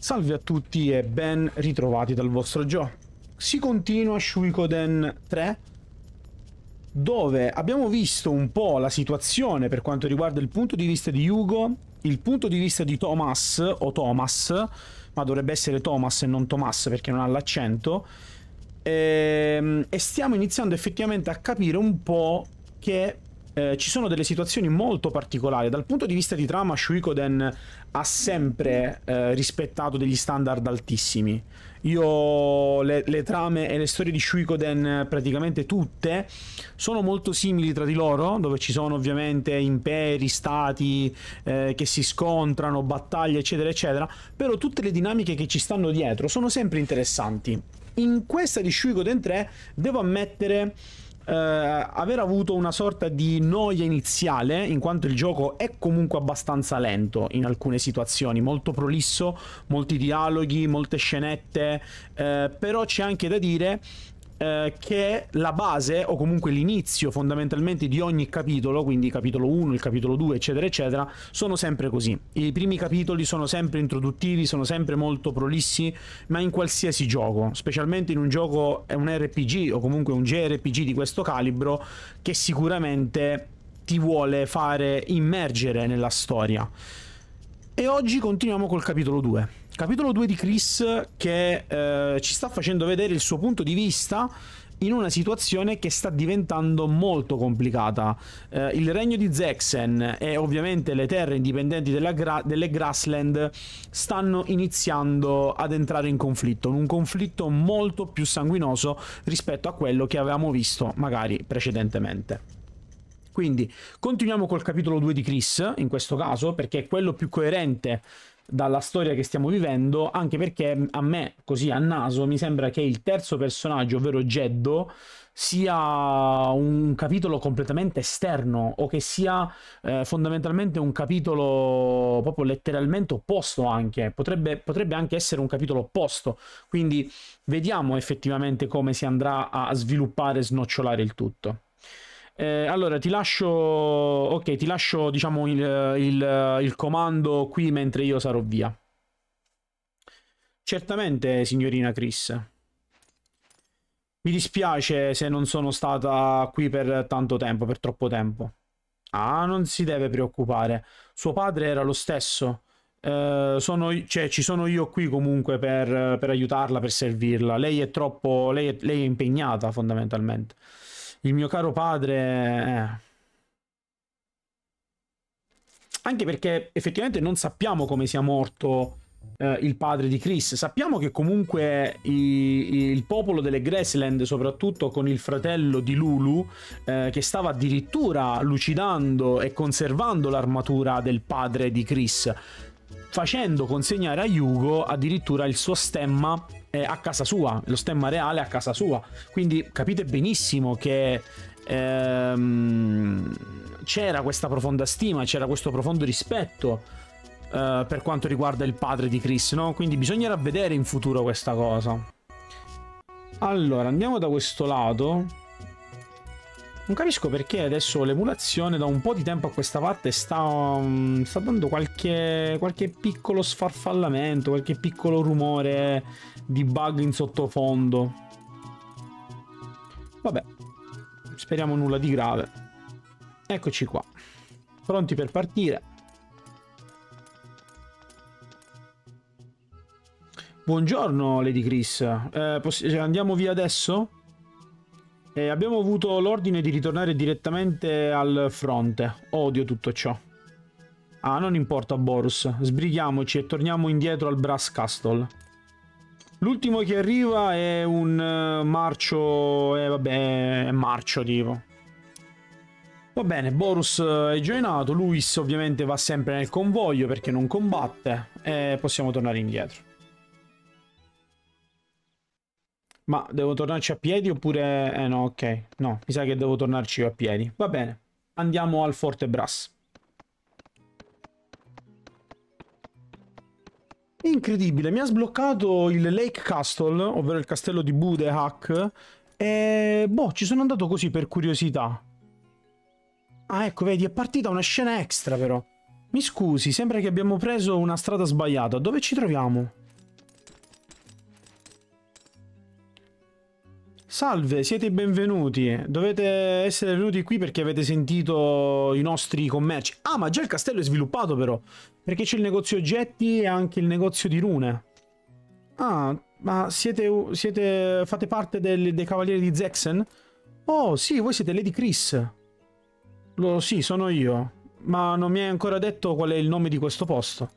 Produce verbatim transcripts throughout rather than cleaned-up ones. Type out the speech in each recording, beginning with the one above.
Salve a tutti e ben ritrovati dal vostro Gio. Si continua Suikoden tre, dove abbiamo visto un po' la situazione per quanto riguarda il punto di vista di Hugo, il punto di vista di Thomas, o Thomas, ma dovrebbe essere Thomas e non Thomas perché non ha l'accento, e, e stiamo iniziando effettivamente a capire un po' che eh, ci sono delle situazioni molto particolari. Dal punto di vista di trama, Suikoden ha sempre eh, rispettato degli standard altissimi. Io le, le trame e le storie di Suikoden, praticamente tutte, sono molto simili tra di loro, dove ci sono ovviamente imperi, stati eh, che si scontrano, battaglie eccetera eccetera, però tutte le dinamiche che ci stanno dietro sono sempre interessanti. In questa di Suikoden tre devo ammettere eh, aver avuto una sorta di noia iniziale, in quanto il gioco è comunque abbastanza lento in alcune situazioni, molto prolisso, molti dialoghi, molte scenette, eh, però c'è anche da dire eh, che la base, o comunque l'inizio fondamentalmente di ogni capitolo, quindi capitolo uno, il capitolo due eccetera eccetera, sono sempre così. I primi capitoli sono sempre introduttivi, sono sempre molto prolissi, ma in qualsiasi gioco, specialmente in un gioco, è un R P G o comunque un J R P G di questo calibro, che sicuramente ti vuole fare immergere nella storia. E oggi continuiamo col capitolo due. Capitolo due di Chris, che eh, ci sta facendo vedere il suo punto di vista in una situazione che sta diventando molto complicata. Eh, il regno di Zexen e ovviamente le terre indipendenti della gra delle Grassland stanno iniziando ad entrare in conflitto, un conflitto molto più sanguinoso rispetto a quello che avevamo visto magari precedentemente. Quindi continuiamo col capitolo due di Chris, in questo caso, perché è quello più coerente dalla storia che stiamo vivendo, anche perché a me, così a naso, mi sembra che il terzo personaggio, ovvero Jeddo, sia un capitolo completamente esterno, o che sia eh, fondamentalmente un capitolo proprio letteralmente opposto anche. Potrebbe, potrebbe anche essere un capitolo opposto, quindi vediamo effettivamente come si andrà a sviluppare e snocciolare il tutto. Eh, allora ti lascio, ok, ti lascio diciamo il, il, il comando qui mentre io sarò via. Certamente, signorina Chris. Mi dispiace se non sono stata qui per tanto tempo, per troppo tempo. Ah, non si deve preoccupare. Suo padre era lo stesso. Eh, sono, cioè, ci sono io qui comunque per, per aiutarla, per servirla. Lei è troppo, lei è, lei è impegnata fondamentalmente. Il mio caro padre... Eh. Anche perché effettivamente non sappiamo come sia morto eh, il padre di Chris. Sappiamo che comunque i, il popolo delle Grassland, soprattutto con il fratello di Lulu, eh, che stava addirittura lucidando e conservando l'armatura del padre di Chris, facendo consegnare a Hugo addirittura il suo stemma eh, a casa sua, lo stemma reale a casa sua. Quindi capite benissimo che ehm, c'era questa profonda stima, c'era questo profondo rispetto eh, per quanto riguarda il padre di Chris, no? Quindi bisognerà vedere in futuro questa cosa. Allora, andiamo da questo lato. Non capisco perché adesso l'emulazione da un po' di tempo a questa parte sta, um, sta dando qualche, qualche piccolo sfarfallamento, qualche piccolo rumore di bug in sottofondo. Vabbè, speriamo nulla di grave. Eccoci qua, pronti per partire. Buongiorno Lady Chris, eh, andiamo via adesso? Eh, abbiamo avuto l'ordine di ritornare direttamente al fronte. Odio tutto ciò. Ah, non importa Borus, sbrighiamoci e torniamo indietro al Brass Castle. L'ultimo che arriva è un uh, marcio, eh, vabbè, è marcio tipo. Va bene, Borus è joinato, Luis ovviamente va sempre nel convoglio perché non combatte e possiamo tornare indietro. Ma devo tornarci a piedi oppure... Eh no, ok. No, mi sa che devo tornarci io a piedi. Va bene. Andiamo al Forte Brass. Incredibile, mi ha sbloccato il Lake Castle, ovvero il castello di Budehack. E... boh, ci sono andato così per curiosità. Ah, ecco, vedi, è partita una scena extra però. Mi scusi, sembra che abbiamo preso una strada sbagliata. Dove ci troviamo? Salve, siete benvenuti. Dovete essere venuti qui perché avete sentito i nostri commerci. Ah, ma già il castello è sviluppato però, perché c'è il negozio oggetti e anche il negozio di rune. Ah, ma siete, siete fate parte del, dei cavalieri di Zexen? Oh, sì, voi siete Lady Chris. Lo, sì, sono io. Ma non mi hai ancora detto qual è il nome di questo posto.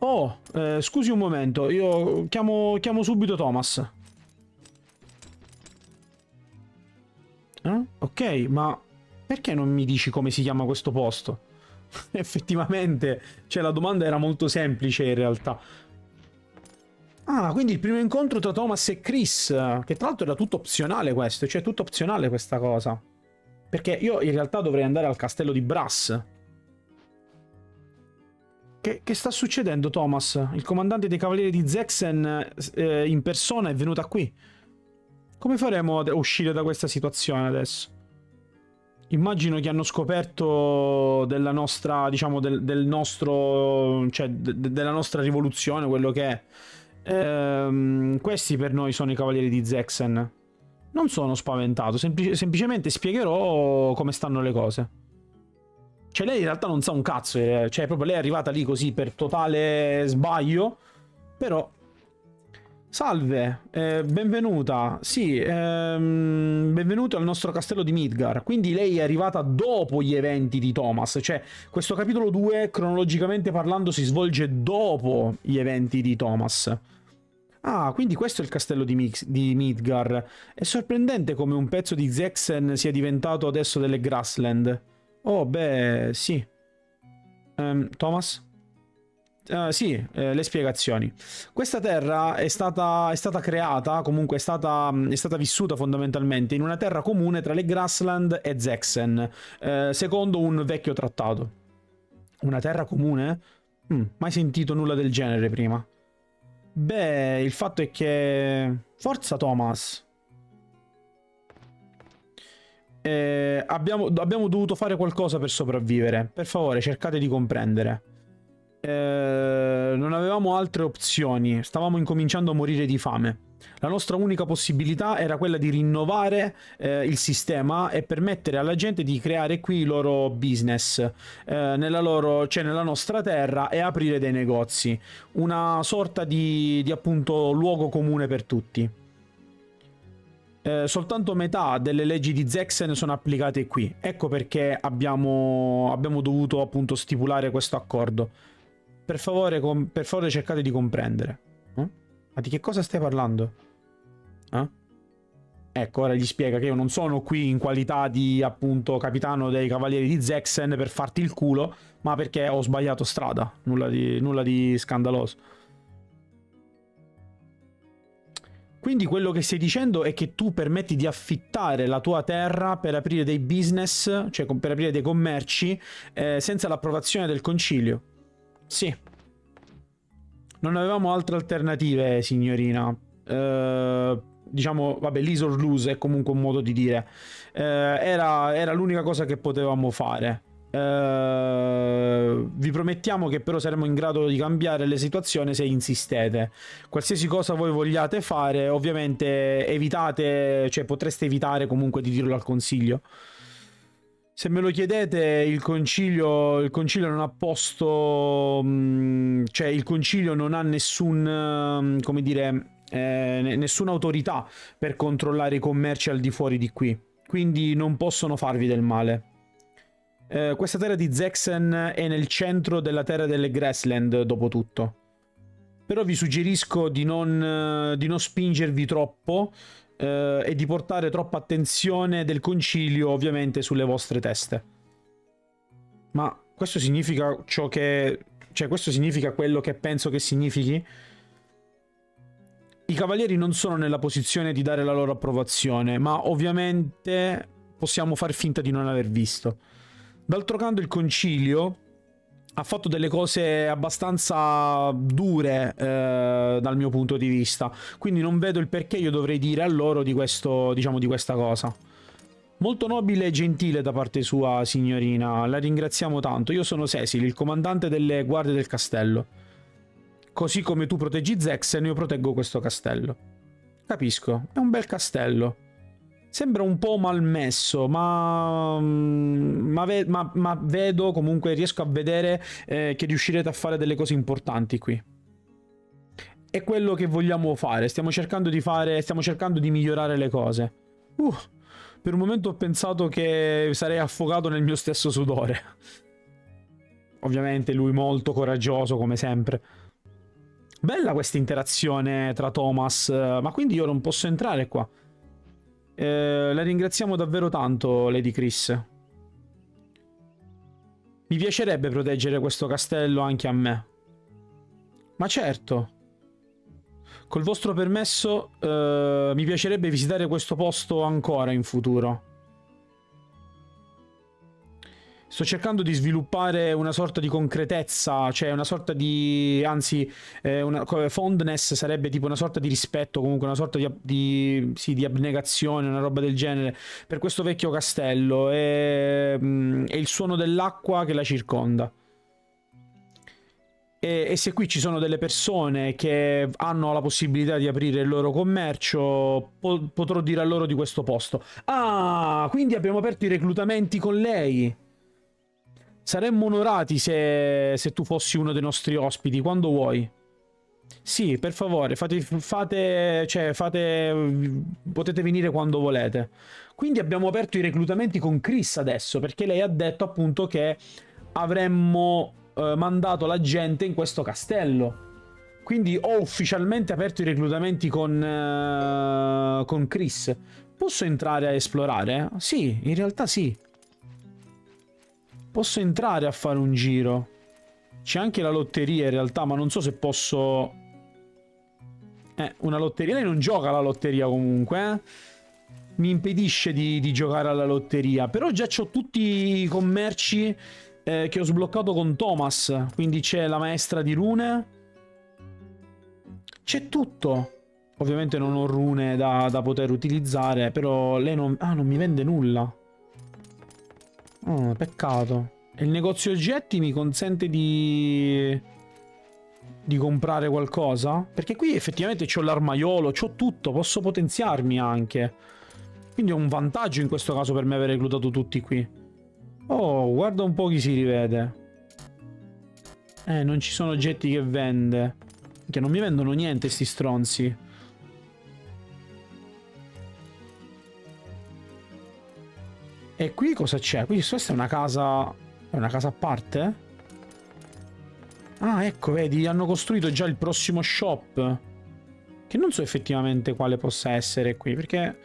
Oh, eh, scusi un momento, io chiamo, chiamo subito Thomas. Eh? Ok, ma perché non mi dici come si chiama questo posto? Effettivamente, cioè la domanda era molto semplice in realtà. Ah, quindi il primo incontro tra Thomas e Chris, che tra l'altro era tutto opzionale questo, cioè tutto opzionale questa cosa. Perché io in realtà dovrei andare al castello di Brass. Che, che sta succedendo, Thomas? Il comandante dei cavalieri di Zexen eh, in persona è venuta qui. Come faremo a uscire da questa situazione adesso? Immagino che hanno scoperto della nostra, diciamo, del, del nostro, cioè de, della nostra rivoluzione, quello che è. Ehm, questi per noi sono i cavalieri di Zexen. Non sono spaventato, semplic- semplicemente spiegherò come stanno le cose. Cioè lei in realtà non sa un cazzo, eh, cioè proprio lei è arrivata lì così per totale sbaglio, però... Salve, eh, benvenuta, sì, ehm, benvenuto al nostro castello di Midgar. Quindi lei è arrivata dopo gli eventi di Thomas, cioè questo capitolo due cronologicamente parlando si svolge dopo gli eventi di Thomas. Ah, quindi questo è il castello di, Mix, di Midgar. È sorprendente come un pezzo di Zexen sia diventato adesso delle Grassland. Oh, beh, sì. Um, Thomas? Uh, sì, eh, le spiegazioni. Questa terra è stata, è stata creata, comunque è stata, è stata vissuta fondamentalmente in una terra comune tra le Grassland e Zexen, eh, secondo un vecchio trattato. Una terra comune? Mm, mai sentito nulla del genere prima. Beh, il fatto è che... Forza Thomas! Eh, abbiamo, abbiamo dovuto fare qualcosa per sopravvivere. Per favore, cercate di comprendere. Eh, non avevamo altre opzioni. Stavamo incominciando a morire di fame. La nostra unica possibilità era quella di rinnovare eh, il sistema e permettere alla gente di creare qui i loro business, eh, nella loro, cioè nella nostra terra, e aprire dei negozi. Una sorta di, di appunto luogo comune per tutti. Eh, soltanto metà delle leggi di Zexen sono applicate qui. Ecco perché abbiamo, abbiamo dovuto appunto stipulare questo accordo. Per favore, com- per favore cercate di comprendere. Eh? Ma di che cosa stai parlando? Eh? Ecco, ora gli spiega che io non sono qui in qualità di, appunto, capitano dei cavalieri di Zexen per farti il culo, ma perché ho sbagliato strada. Nulla di, nulla di scandaloso. Quindi quello che stai dicendo è che tu permetti di affittare la tua terra per aprire dei business, cioè per aprire dei commerci, eh, senza l'approvazione del concilio. Sì. Non avevamo altre alternative, signorina. Eh, diciamo, vabbè, lose or lose è comunque un modo di dire. Eh, era era l'unica cosa che potevamo fare. Eh, vi promettiamo che però saremo in grado di cambiare le situazioni se insistete. Qualsiasi cosa voi vogliate fare, ovviamente evitate, cioè potreste evitare comunque di dirlo al consiglio. Se me lo chiedete, il concilio, il concilio non ha posto, cioè il concilio non ha nessun, come dire, eh, nessuna autorità per controllare i commerci al di fuori di qui, quindi non possono farvi del male. Eh, questa terra di Zexen è nel centro della terra delle Grassland, dopo tutto. Però vi suggerisco di non, di non spingervi troppo, Uh, e di portare troppa attenzione del concilio ovviamente sulle vostre teste. Ma questo significa ciò che... cioè questo significa quello che penso che significhi? I cavalieri non sono nella posizione di dare la loro approvazione, ma ovviamente possiamo far finta di non aver visto. D'altro canto il concilio ha fatto delle cose abbastanza dure eh, dal mio punto di vista, quindi non vedo il perché io dovrei dire a loro di questo, diciamo, di questa cosa. Molto nobile e gentile da parte sua, signorina, la ringraziamo tanto. Io sono Cecil, il comandante delle guardie del castello. Così come tu proteggi Zexen, io proteggo questo castello. Capisco, è un bel castello. sembra un po' malmesso, ma, ma, ve, ma, ma vedo comunque, riesco a vedere eh, che riuscirete a fare delle cose importanti qui. È quello che vogliamo fare, stiamo cercando di fare, stiamo cercando di migliorare le cose. Uh, per un momento ho pensato che sarei affogato nel mio stesso sudore. Ovviamente lui molto coraggioso come sempre. Bella questa interazione tra Thomas, ma quindi io non posso entrare qua. Eh, la ringraziamo davvero tanto, Lady Chris. Mi piacerebbe proteggere questo castello anche a me. Ma certo. Col vostro permesso, eh, mi piacerebbe visitare questo posto ancora in futuro. Sto cercando di sviluppare una sorta di concretezza, cioè una sorta di, anzi, eh, una, fondness sarebbe tipo una sorta di rispetto, comunque una sorta di, di, sì, di abnegazione, una roba del genere, per questo vecchio castello e, mh, e il suono dell'acqua che la circonda. E, e se qui ci sono delle persone che hanno la possibilità di aprire il loro commercio, po- potrò dire a loro di questo posto. Ah, quindi abbiamo aperto i reclutamenti con lei. Saremmo onorati se, se tu fossi uno dei nostri ospiti, quando vuoi. Sì, per favore, fate, fate, cioè, fate, potete venire quando volete. Quindi abbiamo aperto i reclutamenti con Chris adesso, perché lei ha detto appunto che avremmo eh, mandato la gente in questo castello. Quindi ho ufficialmente aperto i reclutamenti con, eh, con Chris. Posso entrare a esplorare? Sì, in realtà sì. Posso entrare a fare un giro. C'è anche la lotteria in realtà, ma non so se posso... Eh, una lotteria. Lei non gioca alla lotteria comunque, eh? Mi impedisce di, di giocare alla lotteria. Però già c'ho tutti i commerci eh, che ho sbloccato con Thomas. Quindi c'è la maestra di rune. C'è tutto. Ovviamente non ho rune da, da poter utilizzare, però lei non... Ah, non mi vende nulla. Oh, peccato. Il negozio oggetti mi consente di... di comprare qualcosa? Perché qui effettivamente c'ho l'armaiolo, c'ho tutto, posso potenziarmi anche. Quindi è un vantaggio in questo caso per me aver reclutato tutti qui. Oh, guarda un po' chi si rivede. Eh, non ci sono oggetti che vende. Che non mi vendono niente sti stronzi. E qui cosa c'è? Questa è una casa... è una casa a parte? Ah, ecco, vedi, hanno costruito già il prossimo shop. Che non so effettivamente quale possa essere qui, perché...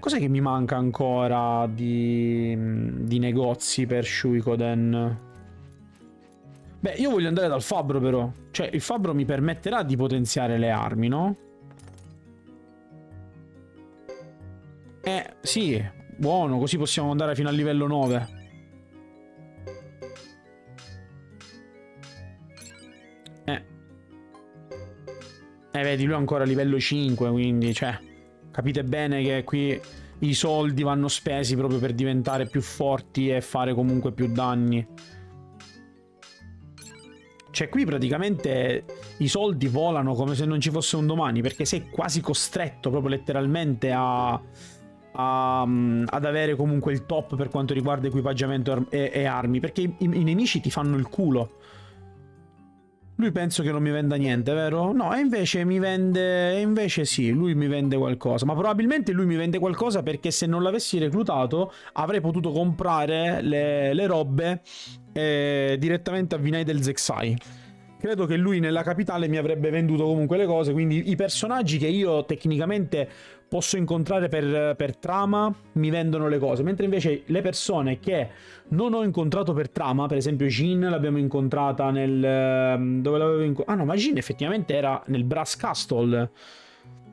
cos'è che mi manca ancora di... di negozi per Suikoden? Beh, io voglio andare dal fabbro però. Cioè, il fabbro mi permetterà di potenziare le armi, no? Eh, sì... Buono, così possiamo andare fino al livello nove. Eh. Eh, vedi, lui è ancora a livello cinque, quindi, cioè... Capite bene che qui i soldi vanno spesi proprio per diventare più forti e fare comunque più danni. Cioè, qui praticamente i soldi volano come se non ci fosse un domani, perché sei quasi costretto proprio letteralmente a... A, ad avere comunque il top per quanto riguarda equipaggiamento e, e armi, perché i, i nemici ti fanno il culo. Lui penso che non mi venda niente, vero? No, e invece mi vende, invece sì, lui mi vende qualcosa, ma probabilmente lui mi vende qualcosa perché se non l'avessi reclutato avrei potuto comprare le, le robe eh, direttamente a Vinay del Zexai. Credo che lui nella capitale mi avrebbe venduto comunque le cose, quindi i personaggi che io tecnicamente posso incontrare per, per trama mi vendono le cose, mentre invece le persone che non ho incontrato per trama, per esempio Jin l'abbiamo incontrata nel... dove l'avevo incontrata? Ah no, ma Jin effettivamente era nel Brass Castle.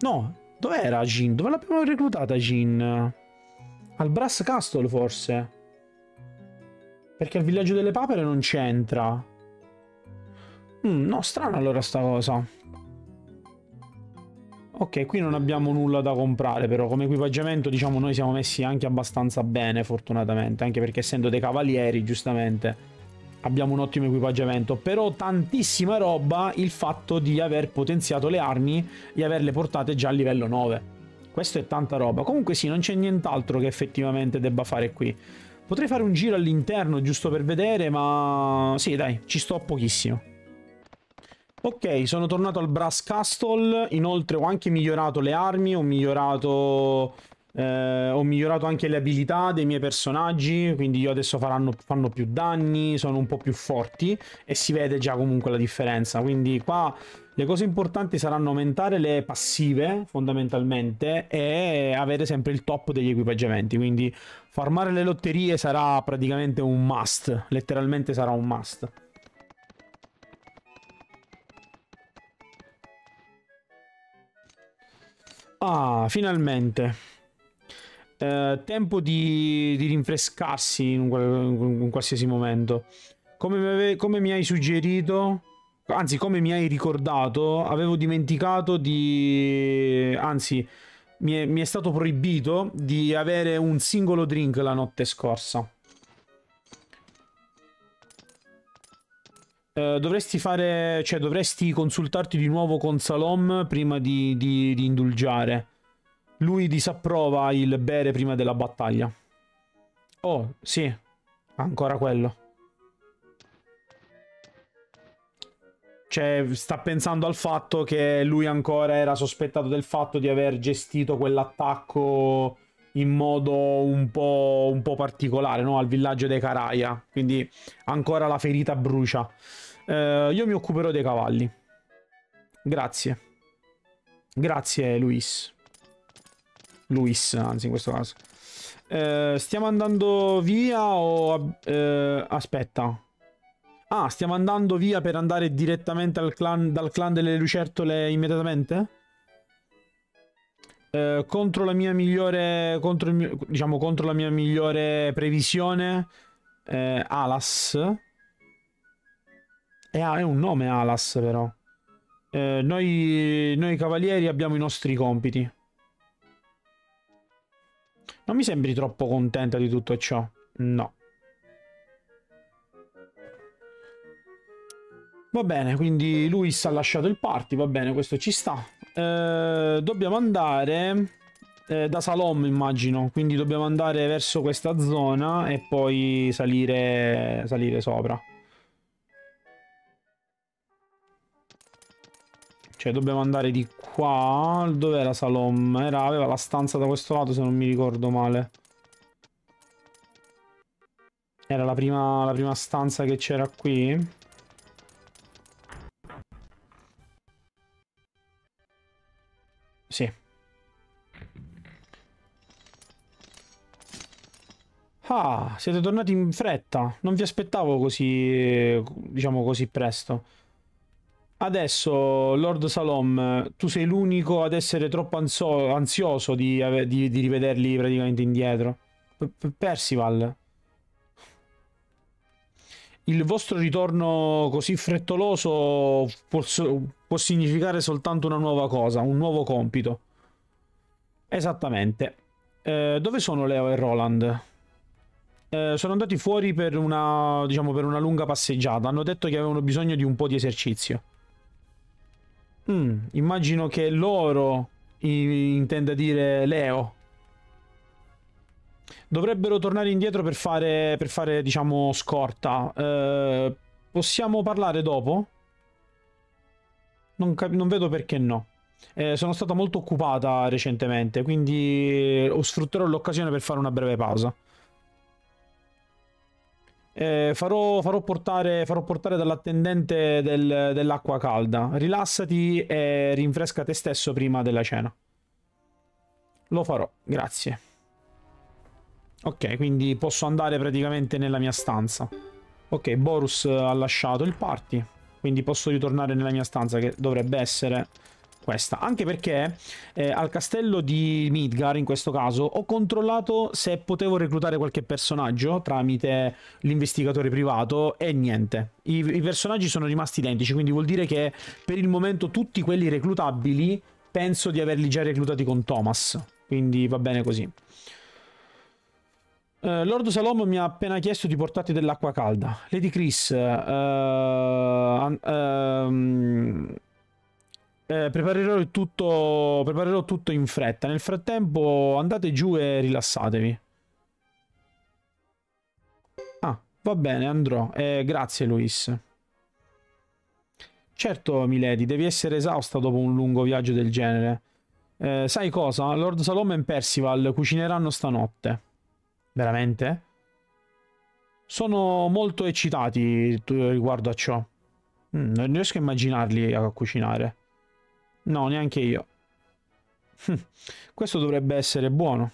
No, dov'era Jin? Dove l'abbiamo reclutata Jin? Al Brass Castle forse? Perché al villaggio delle papere non c'entra. Mm, no, strana allora sta cosa. Ok, qui non abbiamo nulla da comprare però. Come equipaggiamento diciamo noi siamo messi anche abbastanza bene fortunatamente. Anche perché essendo dei cavalieri giustamente abbiamo un ottimo equipaggiamento. Però tantissima roba il fatto di aver potenziato le armi e averle portate già a livello nove. Questo è tanta roba. Comunque sì, non c'è nient'altro che effettivamente debba fare qui. Potrei fare un giro all'interno giusto per vedere, ma... sì, dai, ci sto pochissimo. Ok, sono tornato al Brass Castle. Inoltre ho anche migliorato le armi, ho migliorato... Eh, ho migliorato anche le abilità dei miei personaggi, quindi io adesso faranno, fanno più danni, sono un po' più forti e si vede già comunque la differenza. Quindi qua le cose importanti saranno aumentare le passive fondamentalmente e avere sempre il top degli equipaggiamenti, quindi farmare le lotterie sarà praticamente un must, letteralmente sarà un must. Ah, finalmente. Uh, tempo di, di rinfrescarsi in, un, in qualsiasi momento. Come mi, ave, come mi hai suggerito, anzi come mi hai ricordato, avevo dimenticato di... anzi mi è, mi è stato proibito di avere un singolo drink la notte scorsa. Uh, dovresti fare, cioè dovresti consultarti di nuovo con Salom prima di, di, di indulgiare. Lui disapprova il bere prima della battaglia. Oh, sì. Ancora quello. Cioè, sta pensando al fatto che lui ancora era sospettato del fatto di aver gestito quell'attacco in modo un po', un po' particolare, no? Al villaggio dei Karaya. Quindi ancora la ferita brucia. Eh, io mi occuperò dei cavalli. Grazie. Grazie, Luis. Luis, anzi in questo caso eh, stiamo andando via o... Eh, aspetta. Ah, stiamo andando via per andare direttamente al clan, dal clan delle lucertole immediatamente? Eh, contro la mia migliore... Contro il mio, diciamo contro la mia migliore previsione eh, Alas. Eh, ah, è un nome Alas però. Eh, noi, noi cavalieri abbiamo i nostri compiti. Non mi sembri troppo contenta di tutto ciò. No. Va bene, quindi Luis ha lasciato il party. Va bene, questo ci sta. Eh, dobbiamo andare eh, da Salom, immagino. Quindi dobbiamo andare verso questa zona e poi salire, salire sopra. Cioè dobbiamo andare di qua. Dov'era Salom? Era, aveva la stanza da questo lato se non mi ricordo male. Era la prima, la prima stanza che c'era qui. Sì. Ah, siete tornati in fretta. Non vi aspettavo così, diciamo così presto. Adesso, Lord Salom, tu sei l'unico ad essere troppo anso ansioso di, di, di rivederli praticamente indietro. P Percival, il vostro ritorno così frettoloso può, può significare soltanto una nuova cosa, un nuovo compito. Esattamente. Eh, dove sono Leo e Roland? Eh, sono andati fuori per una, diciamo, per una lunga passeggiata. Hanno detto che avevano bisogno di un po' di esercizio. Mm, immagino che loro intenda dire Leo. Dovrebbero tornare indietro per fare, per fare diciamo, scorta. Eh, possiamo parlare dopo? Non, non vedo perché no. Eh, sono stata molto occupata recentemente, quindi sfrutterò l'occasione per fare una breve pausa. Eh, farò, farò portare, farò portare dall'attendente del, dell'acqua calda. Rilassati e rinfresca te stesso prima della cena. Lo farò, grazie. Ok, quindi posso andare praticamente nella mia stanza. Ok, Borus ha lasciato il party, quindi posso ritornare nella mia stanza, che dovrebbe essere questa. Anche perché eh, al castello di Midgar, in questo caso, ho controllato se potevo reclutare qualche personaggio tramite l'investigatore privato e niente. I, i personaggi sono rimasti identici, quindi vuol dire che per il momento tutti quelli reclutabili penso di averli già reclutati con Thomas, quindi va bene così. Uh, Lord Salom mi ha appena chiesto di portarti dell'acqua calda. Lady Chris... Uh, uh, um, Eh, preparerò tutto, preparerò tutto in fretta. Nel frattempo andate giù e rilassatevi. Ah, va bene, andrò. Eh, grazie, Luis. Certo, Milady, devi essere esausta dopo un lungo viaggio del genere. Eh, sai cosa? Lord Salom e Percival cucineranno stanotte. Veramente? Sono molto eccitati riguardo a ciò. Mm, non riesco a immaginarli a cucinare. No, neanche io. Hm, questo dovrebbe essere buono.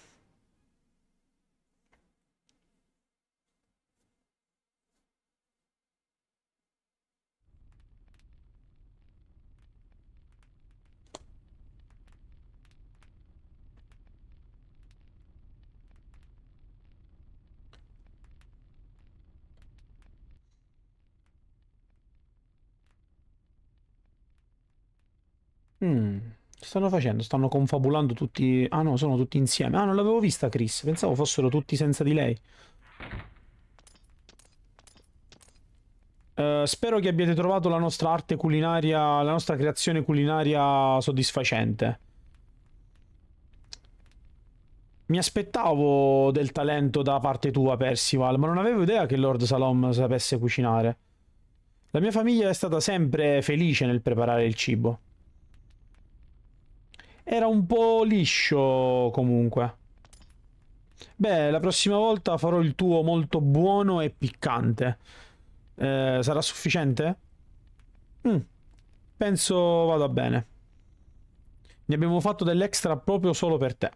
Mm, stanno facendo, stanno confabulando tutti. Ah no, sono tutti insieme. Ah, non l'avevo vista Chris, pensavo fossero tutti senza di lei. uh, Spero che abbiate trovato la nostra arte culinaria, la nostra creazione culinaria soddisfacente. Mi aspettavo del talento da parte tua, Percival, ma non avevo idea che Lord Salom sapesse cucinare. La mia famiglia è stata sempre felice nel preparare il cibo. Era un po' liscio, comunque. Beh, la prossima volta farò il tuo molto buono e piccante. Eh, sarà sufficiente? Mm, penso vada bene. Ne abbiamo fatto dell'extra proprio solo per te.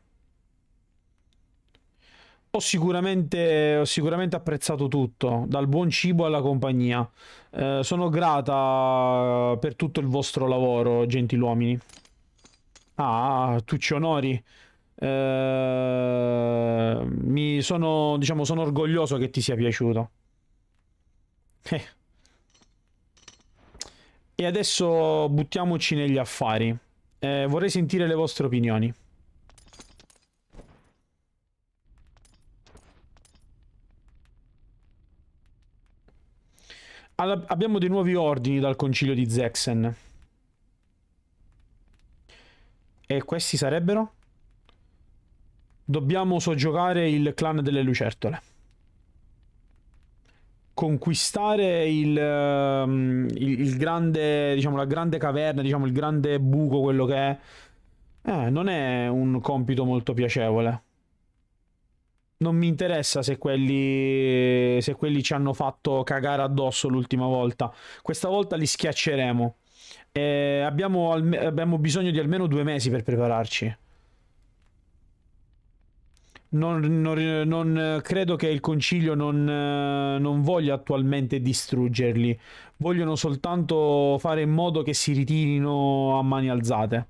Ho sicuramente, ho sicuramente apprezzato tutto, dal buon cibo alla compagnia. Eh, sono grata per tutto il vostro lavoro, gentiluomini. Ah, tu ci onori. Eh, mi sono, diciamo, sono orgoglioso che ti sia piaciuto. Eh. E adesso buttiamoci negli affari. Eh, vorrei sentire le vostre opinioni. Alla, abbiamo dei nuovi ordini dal concilio di Zexen. E questi sarebbero? Dobbiamo soggiogare il clan delle lucertole. Conquistare il, um, il, il grande, diciamo, la grande caverna, diciamo, il grande buco, quello che è. Eh, non è un compito molto piacevole. Non mi interessa se quelli, se quelli ci hanno fatto cagare addosso l'ultima volta. Questa volta li schiacceremo. Eh, abbiamo, abbiamo bisogno di almeno due mesi per prepararci. Non, non, non credo che il Concilio non, non voglia attualmente distruggerli. Vogliono soltanto fare in modo che si ritirino a mani alzate.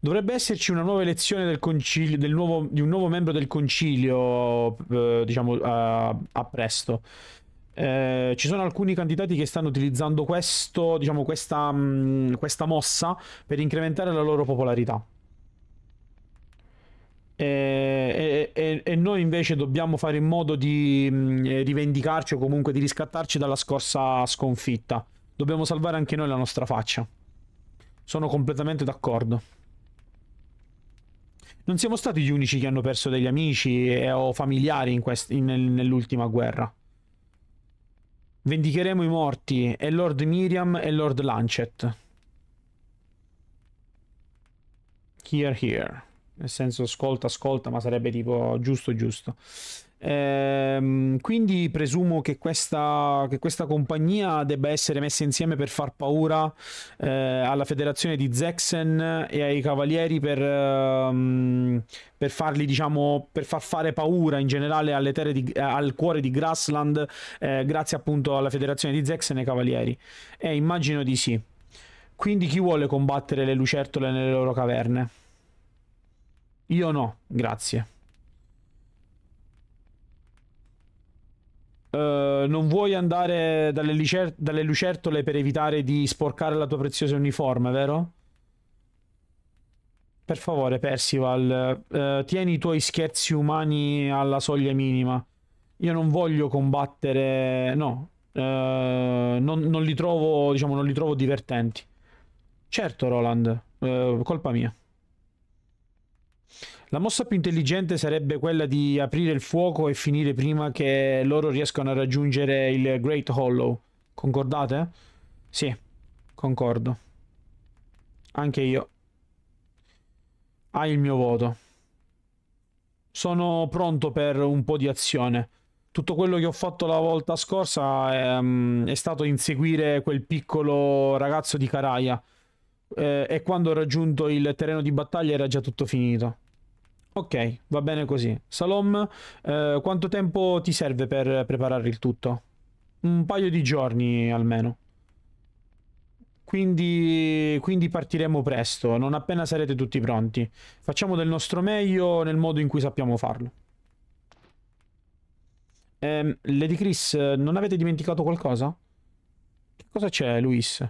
Dovrebbe esserci una nuova elezione del concilio, del nuovo, di un nuovo membro del Concilio, eh, diciamo, a, a presto. Eh, ci sono alcuni candidati che stanno utilizzando questo, diciamo, questa, mh, questa mossa per incrementare la loro popolarità. E, e, e noi invece dobbiamo fare in modo di mh, rivendicarci o comunque di riscattarci dalla scorsa sconfitta. Dobbiamo salvare anche noi la nostra faccia. Sono completamente d'accordo. Non siamo stati gli unici che hanno perso degli amici e, o familiari nell'ultima guerra. Vendicheremo i morti e Lord Miriam e Lord Lancet. Here, here. Nel senso, ascolta, ascolta, ma sarebbe tipo giusto, giusto. Ehm, quindi presumo che questa, che questa compagnia debba essere messa insieme per far paura eh, alla federazione di Zexen e ai cavalieri per, um, per farli, diciamo, per far fare paura in generale alle terre di, eh, al cuore di Grassland, eh, grazie appunto alla federazione di Zexen e cavalieri. Eh, immagino di sì. Quindi chi vuole combattere le lucertole nelle loro caverne? Io no, grazie. Uh, non vuoi andare dalle, dalle lucertole per evitare di sporcare la tua preziosa uniforme, vero? Per favore, Percival, uh, tieni i tuoi scherzi umani alla soglia minima. Io non voglio combattere... No, uh, non, non li trovo, diciamo, non li trovo divertenti. Certo, Roland, eh, colpa mia. La mossa più intelligente sarebbe quella di aprire il fuoco e finire prima che loro riescano a raggiungere il Great Hollow. Concordate? Sì, concordo. Anche io. Hai il mio voto. Sono pronto per un po' di azione. Tutto quello che ho fatto la volta scorsa è, è stato inseguire quel piccolo ragazzo di Karaya. Eh, e quando ho raggiunto il terreno di battaglia era già tutto finito. Ok, va bene così. Salom, eh, quanto tempo ti serve per preparare il tutto? Un paio di giorni almeno. Quindi, quindi partiremo presto, non appena sarete tutti pronti. Facciamo del nostro meglio nel modo in cui sappiamo farlo. Eh, Lady Chris, non avete dimenticato qualcosa? Che cosa c'è, Luis?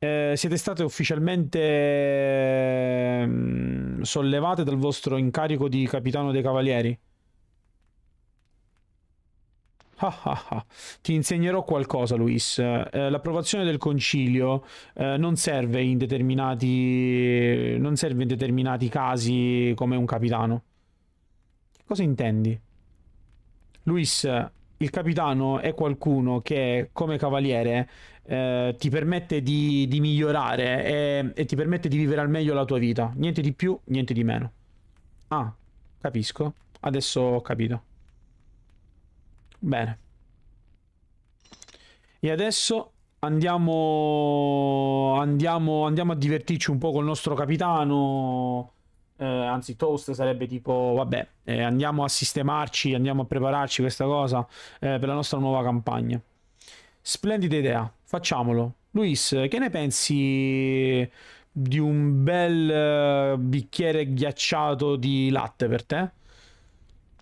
Eh, siete state ufficialmente sollevate dal vostro incarico di capitano dei cavalieri. Ah, ah, ah. Ti insegnerò qualcosa, Luis. Eh, l'approvazione del concilio eh, non serve in determinati non serve in determinati casi come un capitano. Che cosa intendi? Luis, il capitano è qualcuno che come cavaliere eh, ti permette di, di migliorare e, e ti permette di vivere al meglio la tua vita. Niente di più, niente di meno. Ah, capisco. Adesso ho capito. Bene. E adesso andiamo, andiamo, andiamo a divertirci un po' col nostro capitano. Eh, anzi, toast sarebbe tipo, vabbè, eh, andiamo a sistemarci, andiamo a prepararci questa cosa eh, per la nostra nuova campagna. Splendida idea, facciamolo. Luis, che ne pensi di un bel eh, bicchiere ghiacciato di latte per te?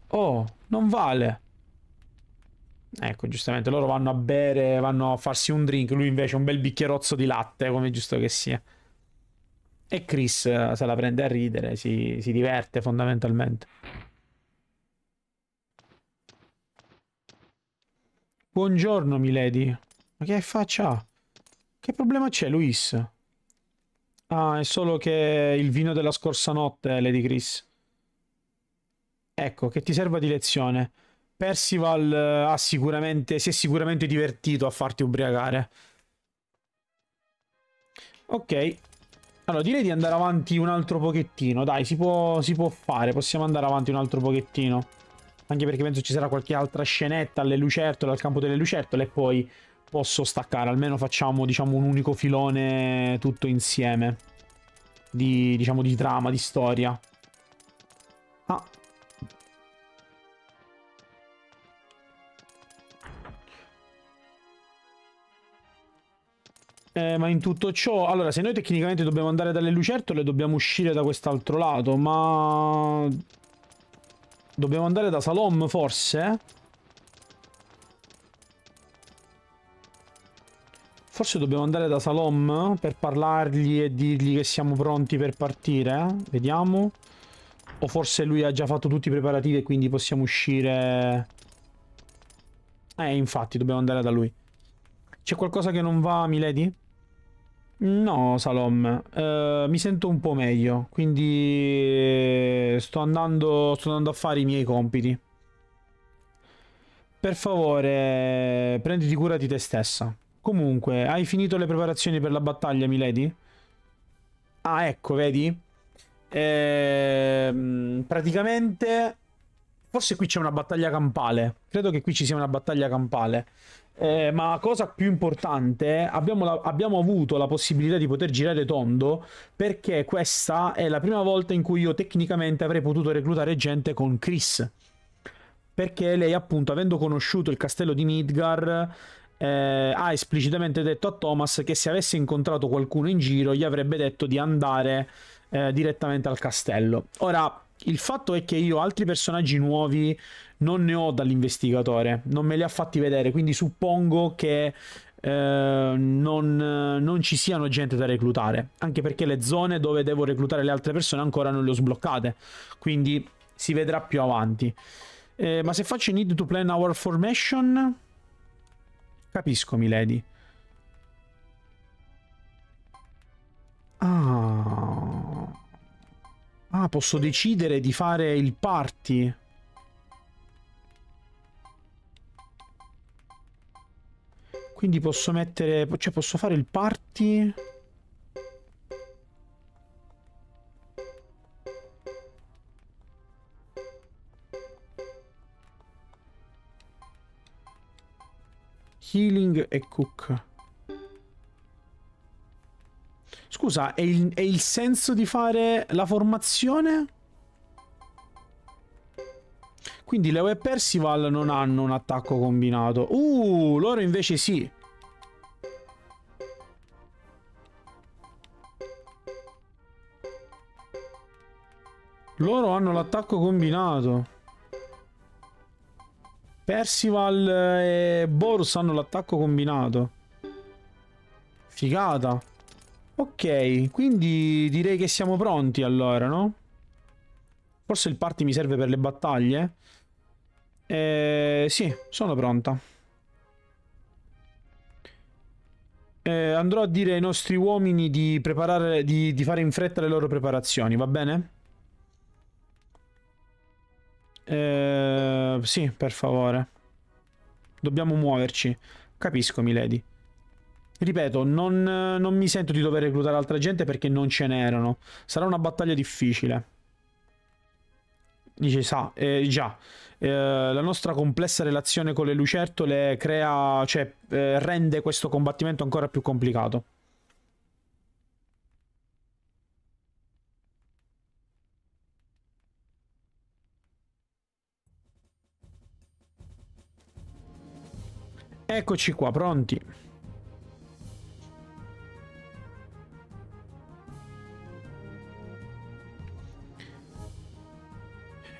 Oh, non vale. Ecco, giustamente, loro vanno a bere, vanno a farsi un drink, lui invece un bel bicchierozzo di latte, come giusto che sia. E Chris se la prende a ridere, si, si diverte fondamentalmente. Buongiorno, milady. Ma che faccia ha? Che problema c'è, Luis? Ah, è solo che il vino della scorsa notte, Lady Chris. Ecco, che ti serva di lezione. Percival ha sicuramente, si è sicuramente divertito a farti ubriacare. Ok. Allora direi di andare avanti un altro pochettino. Dai, si può, si può fare. Possiamo andare avanti un altro pochettino. Anche perché penso ci sarà qualche altra scenetta alle lucertole, al campo delle lucertole. E poi posso staccare. Almeno facciamo, diciamo, un unico filone tutto insieme. Di, diciamo, di trama, di storia. Ah. Eh, ma in tutto ciò, allora, se noi tecnicamente dobbiamo andare dalle lucertole, dobbiamo uscire da quest'altro lato, ma dobbiamo andare da Salom forse? Forse dobbiamo andare da Salom per parlargli e dirgli che siamo pronti per partire, vediamo. O forse lui ha già fatto tutti i preparativi e quindi possiamo uscire. Eh, infatti, dobbiamo andare da lui. C'è qualcosa che non va, milady? No, Salom, uh, mi sento un po' meglio, quindi sto andando, sto andando a fare i miei compiti. Per favore, prenditi cura di te stessa. Comunque, hai finito le preparazioni per la battaglia, milady? Ah, ecco, vedi? Ehm, praticamente, forse qui c'è una battaglia campale. Credo che qui ci sia una battaglia campale. Eh, ma cosa più importante, abbiamo, la, abbiamo avuto la possibilità di poter girare tondo, perché questa è la prima volta in cui io tecnicamente avrei potuto reclutare gente con Chris, perché lei, appunto, avendo conosciuto il castello di Midgar, eh, ha esplicitamente detto a Thomas che se avesse incontrato qualcuno in giro gli avrebbe detto di andare eh, direttamente al castello. Ora, il fatto è che io altri personaggi nuovi non ne ho dall'investigatore, non me li ha fatti vedere, quindi suppongo che eh, non, non ci siano gente da reclutare, anche perché le zone dove devo reclutare le altre persone ancora non le ho sbloccate, quindi si vedrà più avanti. Eh, ma se faccio need to plan our formation, capisco, milady. Ah. Ah, posso decidere di fare il party. Quindi posso mettere... Cioè, posso fare il party... Healing e cook. Scusa, è il, è il senso di fare la formazione? Quindi Leo e Percival non hanno un attacco combinato. Uh, loro invece sì. Loro hanno l'attacco combinato. Percival e Borus hanno l'attacco combinato. Figata. Ok, quindi direi che siamo pronti allora, no? Forse il party mi serve per le battaglie? Eh, sì, sono pronta. Eh, andrò a dire ai nostri uomini di preparare, di, di fare in fretta le loro preparazioni, va bene? Eh, sì, per favore. Dobbiamo muoverci. Capisco, milady. Ripeto, non, non mi sento di dover reclutare altra gente perché non ce n'erano. Sarà una battaglia difficile. Dice, sa, eh, già eh, la nostra complessa relazione con le lucertole crea, cioè, eh, rende questo combattimento ancora più complicato. Eccoci qua, pronti.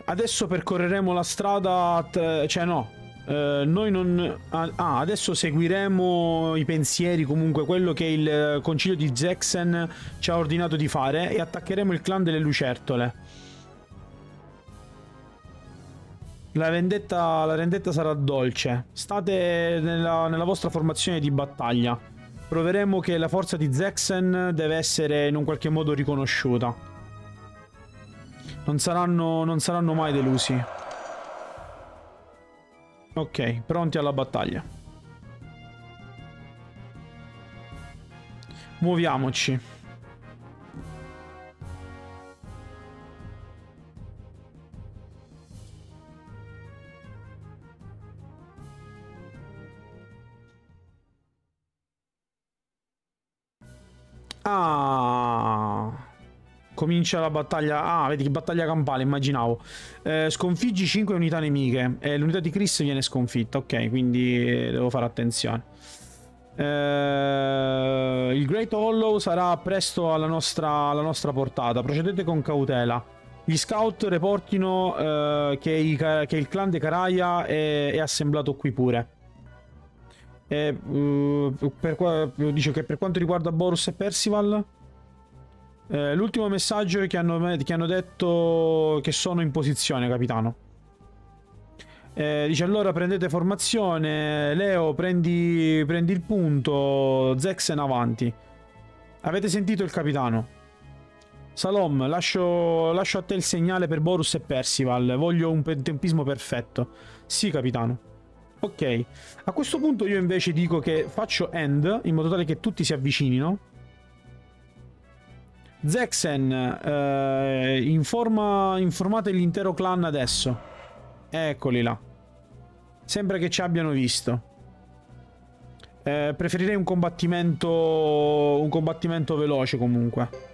Adesso percorreremo la strada... Cioè no, eh, noi non... Ah, adesso seguiremo i pensieri, comunque quello che il concilio di Zexen ci ha ordinato di fare, e attaccheremo il clan delle lucertole. La vendetta, la vendetta sarà dolce. State nella, nella vostra formazione di battaglia. Proveremo che la forza di Zexen deve essere in un qualche modo riconosciuta. Non saranno, non saranno mai delusi. Ok, pronti alla battaglia. Muoviamoci. Ah, comincia la battaglia. Ah, vedi che battaglia campale, immaginavo. eh, Sconfiggi cinque unità nemiche. eh, L'unità di Chris viene sconfitta. Ok, quindi devo fare attenzione. eh, Il Great Hollow sarà presto alla nostra, alla nostra portata. Procedete con cautela. Gli scout reportino eh, che, i, che il clan di Karaya è, è assemblato qui pure. E, uh, per, dice che per quanto riguarda Borus e Percival, eh, l'ultimo messaggio è che hanno, che hanno detto che sono in posizione, capitano. Eh, dice allora prendete formazione. Leo, prendi, prendi il punto. Zexen avanti. Avete sentito il capitano? Salom, lascio, lascio a te il segnale per Borus e Percival. Voglio un tempismo perfetto. Sì, capitano. Ok, a questo punto io invece dico che faccio end in modo tale che tutti si avvicinino. Zexen, eh, informa, informate l'intero clan adesso. Eccoli là. Sembra che ci abbiano visto. Eh, preferirei un combattimento, un combattimento veloce comunque.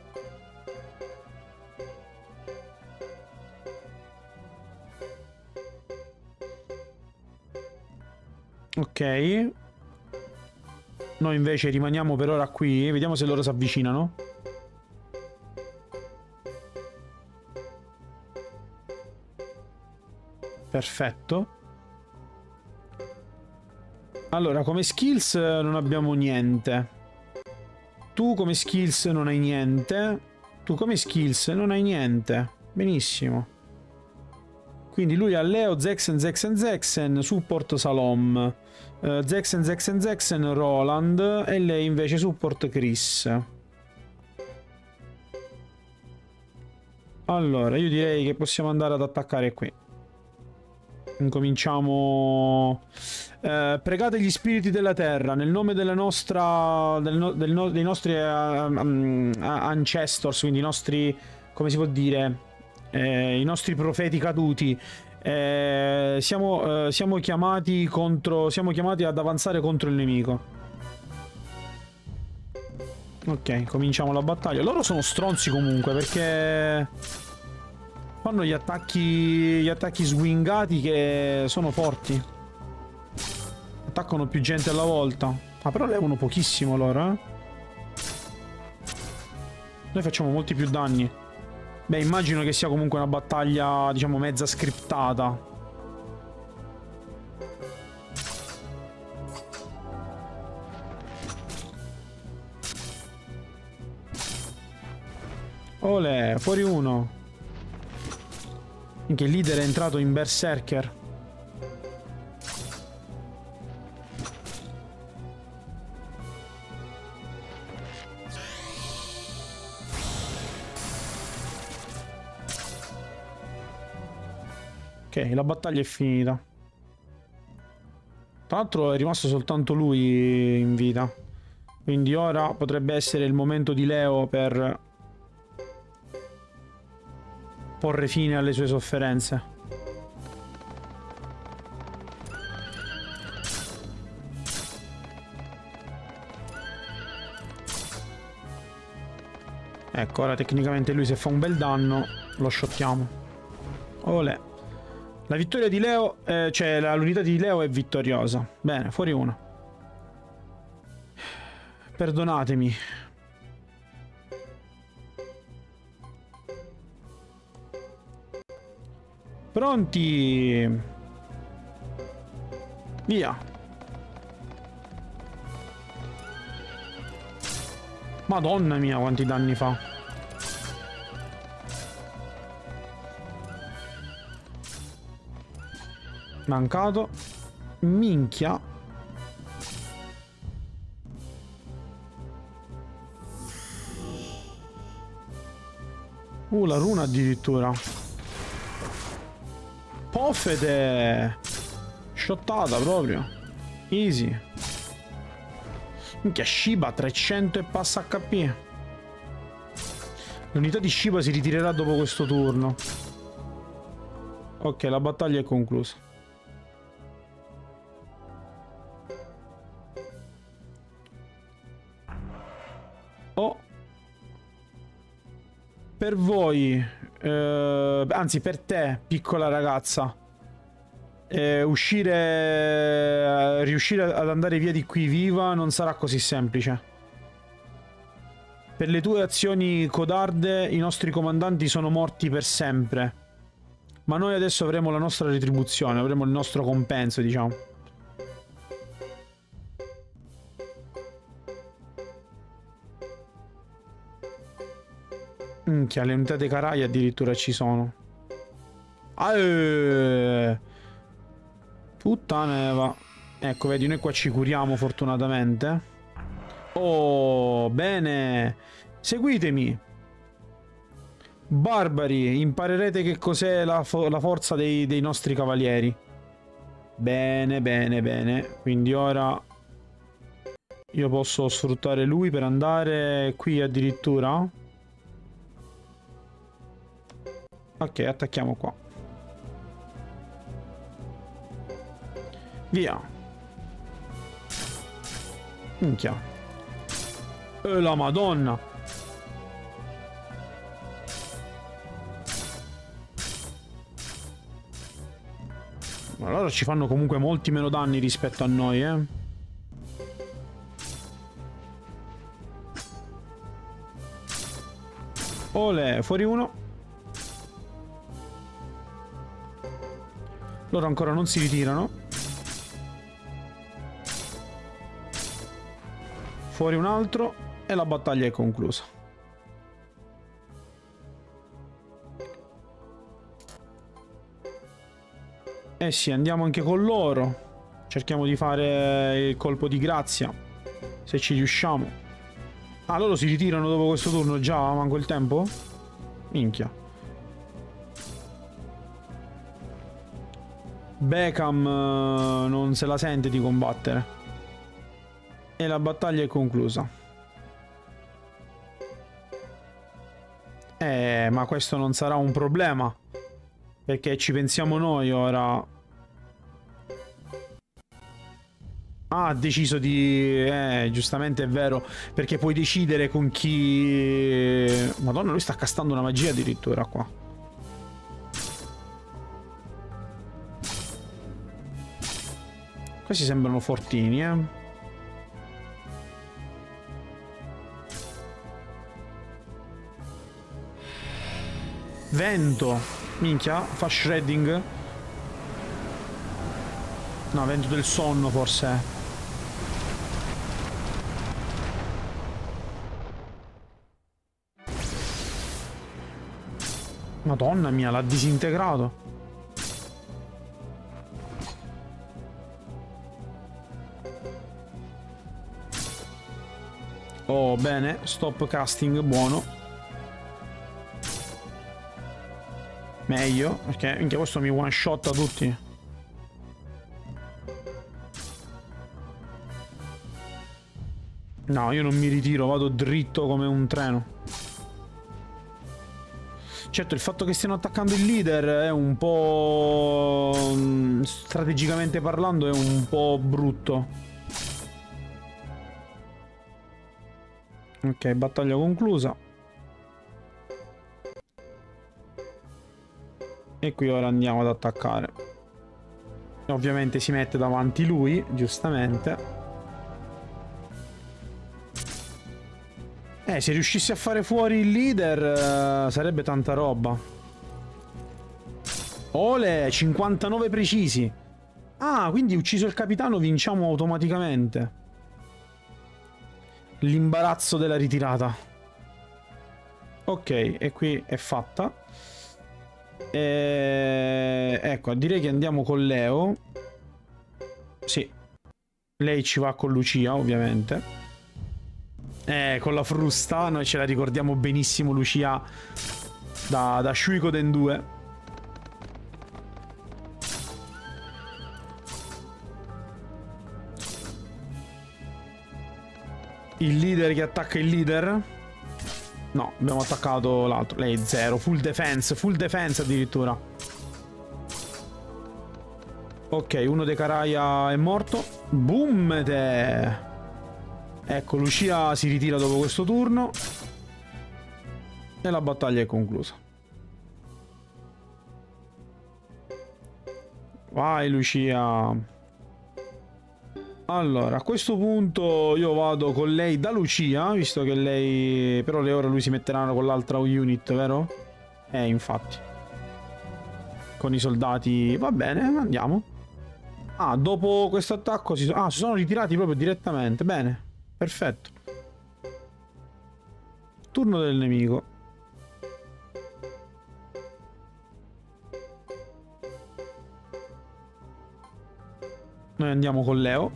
Ok, noi invece rimaniamo per ora qui. Vediamo se loro si avvicinano. Perfetto. Allora, come skills non abbiamo niente. Tu come skills non hai niente. Tu come skills non hai niente. Benissimo. Quindi lui ha Leo, Zexen, Zexen, Zexen, support Salom, uh, Zexen, Zexen, Zexen, Roland, e lei invece support Chris. Allora, io direi che possiamo andare ad attaccare qui. Incominciamo. Eh, pregate gli spiriti della terra nel nome della nostra, del no, del no, dei nostri uh, um, ancestors, quindi i nostri, come si può dire, eh, i nostri profeti caduti. Eh, siamo, eh, siamo chiamati contro, siamo chiamati ad avanzare contro il nemico. Ok, cominciamo la battaglia. Loro sono stronzi comunque, perché fanno gli attacchi, gli attacchi swingati che sono forti. Attaccano più gente alla volta. Ah, però levano pochissimo loro, eh. Noi facciamo molti più danni. Beh, immagino che sia comunque una battaglia, diciamo, mezza scriptata. Olè, fuori uno. Anche il leader è entrato in berserker. Ok, la battaglia è finita. Tra l'altro è rimasto soltanto lui in vita. Quindi ora potrebbe essere il momento di Leo per porre fine alle sue sofferenze. Ecco, ora tecnicamente lui se fa un bel danno lo shottiamo. Olè. La vittoria di Leo, eh, cioè l'unità di Leo è vittoriosa. Bene, fuori uno. Perdonatemi. Pronti! Via! Madonna mia, quanti danni fa! Mancato. Minchia! Uh, la runa addirittura! Poffete! Shottata proprio. Easy. Minchia, Shiba trecento e passa acca pi. L'unità di Shiba si ritirerà dopo questo turno. Ok, la battaglia è conclusa. Oh. Per voi... Uh, anzi, per te, piccola ragazza, eh, uscire, riuscire ad andare via di qui viva non sarà così semplice. Per le tue azioni codarde i nostri comandanti sono morti per sempre, ma noi adesso avremo la nostra retribuzione, avremo il nostro compenso, diciamo. Minchia, le unità dei Karaya addirittura ci sono. Aeeeh. Puttaneva. Ecco, vedi, noi qua ci curiamo fortunatamente. Oh, bene. Seguitemi. Barbari, imparerete che cos'è la, fo la forza dei, dei nostri cavalieri. Bene, bene, bene. Quindi ora io posso sfruttare lui per andare qui addirittura. Ok, attacchiamo qua. Via. Minchia. E la madonna. Ma loro ci fanno comunque molti meno danni rispetto a noi, eh. Olè, fuori uno. Loro ancora non si ritirano. Fuori un altro e la battaglia è conclusa. Eh sì, andiamo anche con loro. Cerchiamo di fare il colpo di grazia, se ci riusciamo. Ah, loro si ritirano dopo questo turno già? Manco il tempo? Minchia. Beckham uh, non se la sente di combattere. E la battaglia è conclusa. Eh, ma questo non sarà un problema, perché ci pensiamo noi ora. Ah, ha deciso di... Eh, giustamente è vero, perché puoi decidere con chi... Madonna, lui sta castando una magia addirittura qua. Questi sembrano fortini, eh. Vento. Minchia, fa shredding. No, vento del sonno forse. Madonna mia, l'ha disintegrato. Oh, bene. Stop casting, buono. Meglio, perché anche questo mi one shot a tutti. No, io non mi ritiro, vado dritto come un treno. Certo, il fatto che stiano attaccando il leader è un po'... strategicamente parlando è un po' brutto. Ok, battaglia conclusa. E qui ora andiamo ad attaccare. Ovviamente si mette davanti lui, giustamente. Eh, se riuscissi a fare fuori il leader, eh, sarebbe tanta roba. Ole, cinquantanove precisi. Ah, quindi ucciso il capitano vinciamo automaticamente. L'imbarazzo della ritirata. Ok, e qui è fatta. E... Ecco, direi che andiamo con Leo. Sì. Lei ci va con Lucia, ovviamente. Eh, con la frusta, noi ce la ricordiamo benissimo Lucia da, da Suikoden due. Il leader che attacca il leader. No, abbiamo attaccato l'altro. Lei è zero, full defense, full defense addirittura. Ok, uno dei Karaya è morto. Boom te! Ecco, Lucia si ritira dopo questo turno e la battaglia è conclusa. Vai Lucia. Allora, a questo punto io vado con lei da Lucia, visto che lei... Però le ora lui si metteranno con l'altra unit, vero? Eh, infatti. Con i soldati... Va bene, andiamo. Ah, dopo questo attacco si, so... ah, si sono ritirati proprio direttamente, bene. Perfetto. Turno del nemico. Noi andiamo con Leo,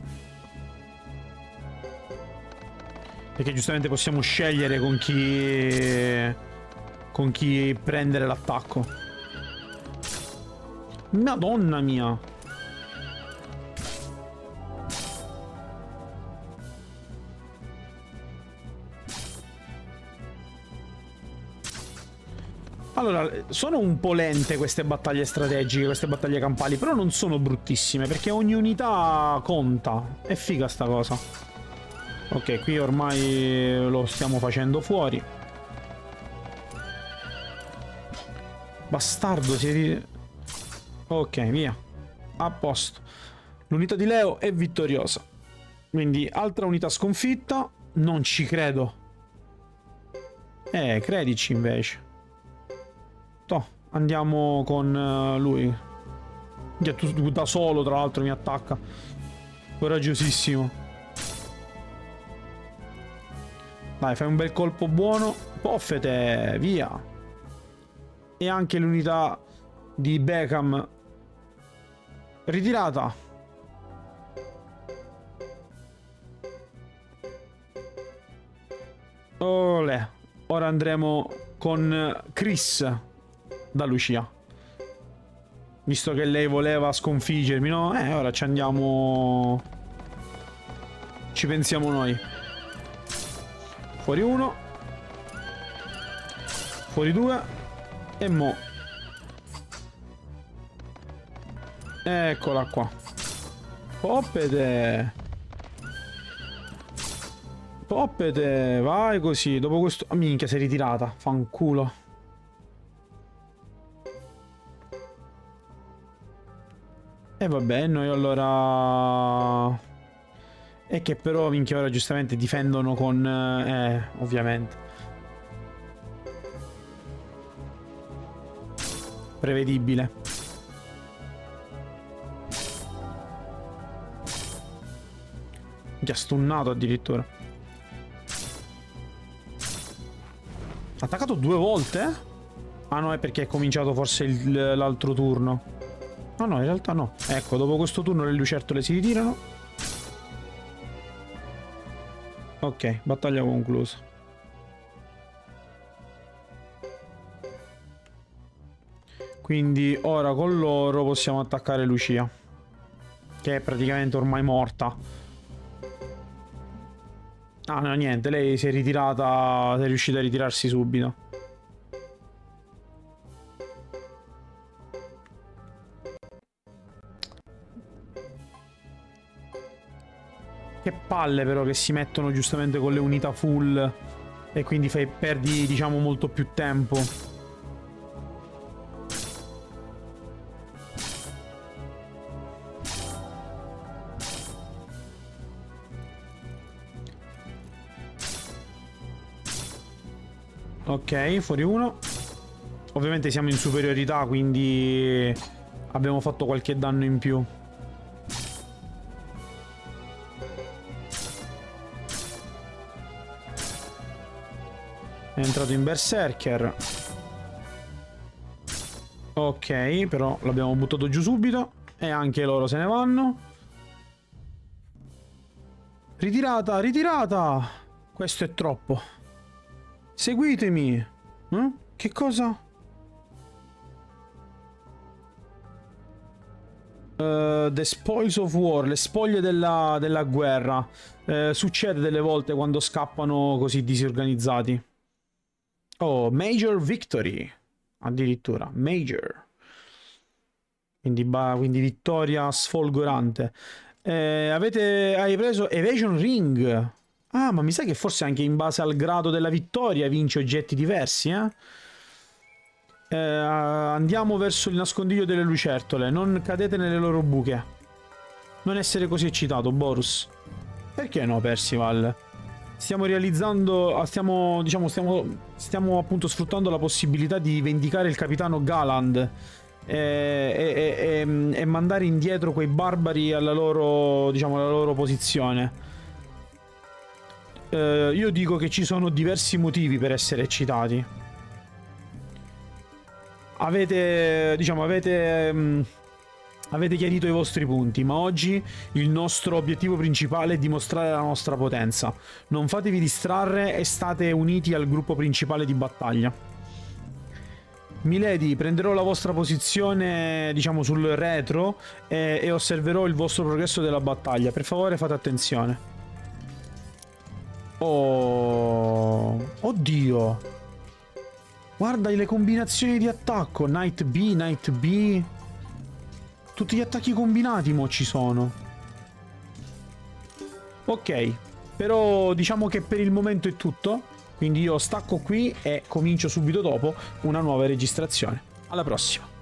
perché giustamente possiamo scegliere con chi con chi prendere l'attacco. Madonna mia. Allora, sono un po' lente queste battaglie strategiche, queste battaglie campali, però non sono bruttissime, perché ogni unità conta. È figa sta cosa. Ok, qui ormai lo stiamo facendo fuori. Bastardo, si... Ok, via. A posto. L'unità di Leo è vittoriosa. Quindi, altra unità sconfitta. Non ci credo. Eh, credici invece. Toh, andiamo con lui. Da solo, tra l'altro, mi attacca. Coraggiosissimo. Dai, fai un bel colpo buono. Poffete, via. E anche l'unità di Beckham ritirata. Olè. Ora andremo con Chris da Lucia. Visto che lei voleva sconfiggermi, no? Eh, ora ci andiamo... Ci pensiamo noi. Fuori uno. Fuori due. E mo. Eccola qua. Poppete. Poppete. Vai così. Dopo questo... Oh, minchia, si è ritirata. Fanculo. E vabbè, noi allora... E che però, minchia, ora giustamente difendono con... Eh, ovviamente. Prevedibile. Minchia, stunnato addirittura. Attaccato due volte? Ah no, è perché è cominciato forse l'altro turno. No, no, in realtà no. Ecco, dopo questo turno le lucertole si ritirano. Ok, battaglia conclusa. Quindi ora con loro possiamo attaccare Lucia, che è praticamente ormai morta. Ah, no, niente, lei si è ritirata, si è riuscita a ritirarsi subito. Che palle però che si mettono giustamente con le unità full e quindi fai, perdi diciamo molto più tempo. Ok, fuori uno. Ovviamente siamo in superiorità, quindi abbiamo fatto qualche danno in più. È entrato in berserker. Ok, però l'abbiamo buttato giù subito. E anche loro se ne vanno. Ritirata, ritirata. Questo è troppo. Seguitemi. Eh? Che cosa? Uh, the spoils of war, le spoglie della, della guerra. Uh, succede delle volte quando scappano così disorganizzati. Oh, major victory. Addirittura, major. Quindi, quindi vittoria sfolgorante. Eh, avete, hai preso evasion ring. Ah, ma mi sa che forse anche in base al grado della vittoria vince oggetti diversi, eh? Eh, andiamo verso il nascondiglio delle lucertole. Non cadete nelle loro buche. Non essere così eccitato, Borus. Perché no, Percival? Stiamo realizzando, stiamo, diciamo, stiamo, stiamo appunto sfruttando la possibilità di vendicare il capitano Galand e, e, e, e mandare indietro quei barbari alla loro, diciamo, alla loro posizione. Eh, io dico che ci sono diversi motivi per essere eccitati. Avete, diciamo, avete... Mh, avete chiarito i vostri punti, ma oggi il nostro obiettivo principale è dimostrare la nostra potenza. Non fatevi distrarre e state uniti al gruppo principale di battaglia. Milady, prenderò la vostra posizione, diciamo, sul retro e, e osserverò il vostro progresso della battaglia. Per favore fate attenzione. Oh, oddio. Guarda le combinazioni di attacco. Knight B, Knight B... Tutti gli attacchi combinati mo ci sono. Ok, però diciamo che per il momento è tutto. Quindi io stacco qui e comincio subito dopo una nuova registrazione. Alla prossima.